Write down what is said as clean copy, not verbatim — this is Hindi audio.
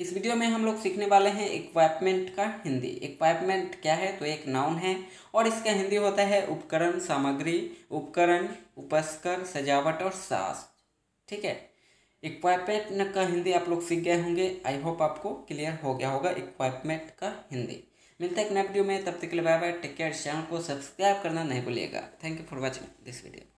इस वीडियो में हम लोग सीखने वाले हैं इक्विपमेंट का हिंदी। इक्विपमेंट क्या है तो एक नाउन है और इसका हिंदी होता है उपकरण, सामग्री, उपकरण, उपस्कर, सजावट और साज। ठीक है, इक्विपमेंट का हिंदी आप लोग सीख गए होंगे। आई होप आपको क्लियर हो गया होगा इक्विपमेंट का हिंदी। मिलते हैं एक नए वीडियो में, तब तक के लिए bye bye, take care. Channel को सब्सक्राइब करना नहीं भूलिएगा। Thank you for watching this video.